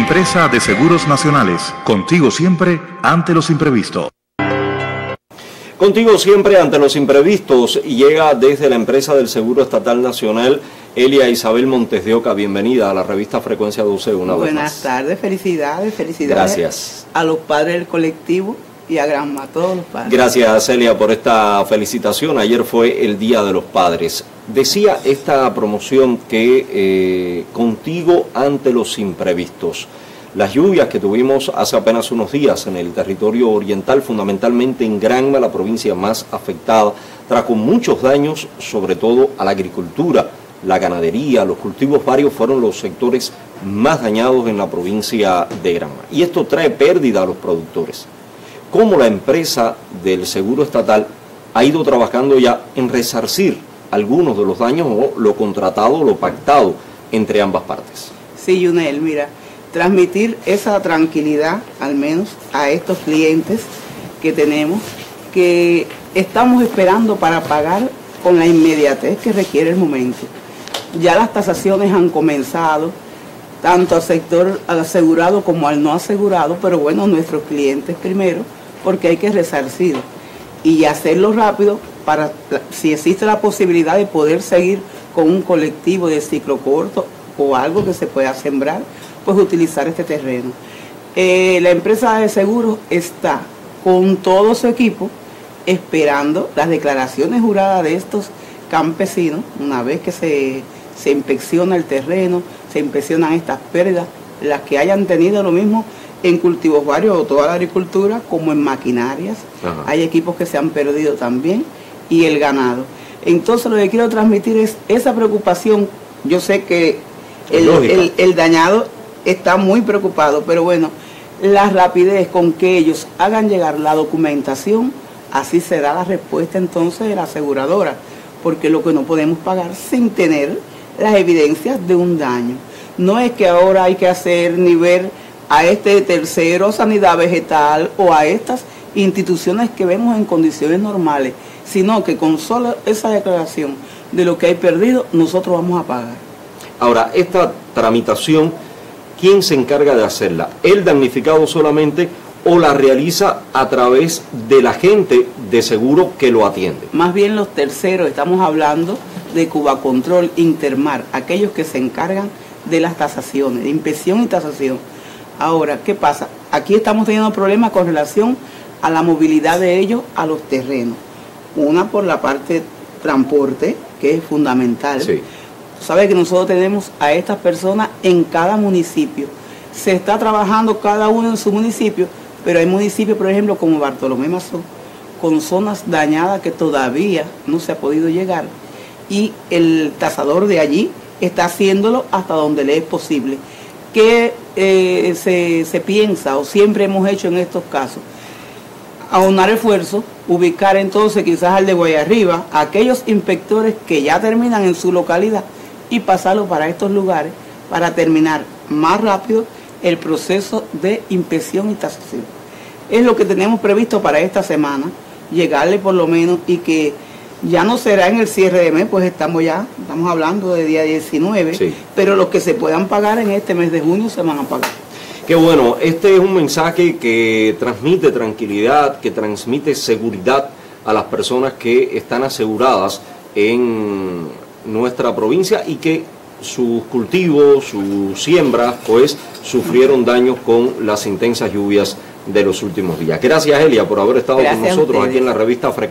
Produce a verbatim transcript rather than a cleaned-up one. Empresa de Seguros Nacionales, contigo siempre ante los imprevistos. Contigo siempre ante los imprevistos llega desde la Empresa del Seguro Estatal Nacional Elia Isabel Montes de Oca. Bienvenida a la revista Frecuencia doce una vez más. Buenas tardes, felicidades, felicidades. Gracias. A los padres del colectivo y a Granma, a todos los padres. Gracias, Elia, por esta felicitación. Ayer fue el Día de los Padres. Decía esta promoción que eh, contigo ante los imprevistos. Las lluvias que tuvimos hace apenas unos días en el territorio oriental, fundamentalmente en Granma, la provincia más afectada, trajo muchos daños, sobre todo a la agricultura, la ganadería, los cultivos varios fueron los sectores más dañados en la provincia de Granma. Y esto trae pérdida a los productores. ¿Cómo la empresa del Seguro Estatal ha ido trabajando ya en resarcir algunos de los daños o lo contratado, lo pactado entre ambas partes? Sí, Junel, mira, transmitir esa tranquilidad, al menos a estos clientes que tenemos, que estamos esperando para pagar con la inmediatez que requiere el momento. Ya las tasaciones han comenzado, tanto al sector asegurado como al no asegurado, pero bueno, nuestros clientes primero, porque hay que resarcir y hacerlo rápido para, si existe la posibilidad de poder seguir con un colectivo de ciclo corto o algo que se pueda sembrar, pues utilizar este terreno. Eh, la empresa de seguros está con todo su equipo esperando las declaraciones juradas de estos campesinos. Una vez que se, se inspecciona el terreno, se inspeccionan estas pérdidas, las que hayan tenido lo mismo en cultivos varios o toda la agricultura, como en maquinarias. Ajá. Hay equipos que se han perdido también y el ganado. Entonces lo que quiero transmitir es esa preocupación. Yo sé que el, el, el dañado está muy preocupado, pero bueno, la rapidez con que ellos hagan llegar la documentación, así será la respuesta entonces de la aseguradora, porque lo que no podemos pagar sin tener las evidencias de un daño. No es que ahora hay que hacer ni ver a este tercero, sanidad vegetal o a estas instituciones que vemos en condiciones normales, sino que con solo esa declaración de lo que hay perdido, nosotros vamos a pagar. Ahora, esta tramitación, ¿quién se encarga de hacerla? ¿El damnificado solamente o la realiza a través de la gente de seguro que lo atiende? Más bien los terceros, estamos hablando de Cuba Control Intermar, aquellos que se encargan de las tasaciones, de inspección y tasación. Ahora, ¿qué pasa? Aquí estamos teniendo problemas con relación a la movilidad de ellos a los terrenos. Una por la parte de transporte, que es fundamental. Sí. Sabe que nosotros tenemos a estas personas en cada municipio. Se está trabajando cada uno en su municipio, pero hay municipios, por ejemplo, como Bartolomé Masó, con zonas dañadas que todavía no se ha podido llegar. Y el tasador de allí está haciéndolo hasta donde le es posible. ¿Qué eh, se, se piensa o siempre hemos hecho en estos casos? Aunar esfuerzos, ubicar entonces quizás al de Guayarriba, aquellos inspectores que ya terminan en su localidad y pasarlo para estos lugares para terminar más rápido el proceso de inspección y tasación. Es lo que tenemos previsto para esta semana, llegarle por lo menos, y que ya no será en el cierre de mes, pues estamos ya, estamos hablando de día diecinueve, sí, pero los que se puedan pagar en este mes de junio se van a pagar. Qué bueno, este es un mensaje que transmite tranquilidad, que transmite seguridad a las personas que están aseguradas en nuestra provincia y que sus cultivos, sus siembras, pues sufrieron daños con las intensas lluvias de los últimos días. Gracias, Elia, por haber estado Gracias con nosotros aquí en la revista Frecuencia.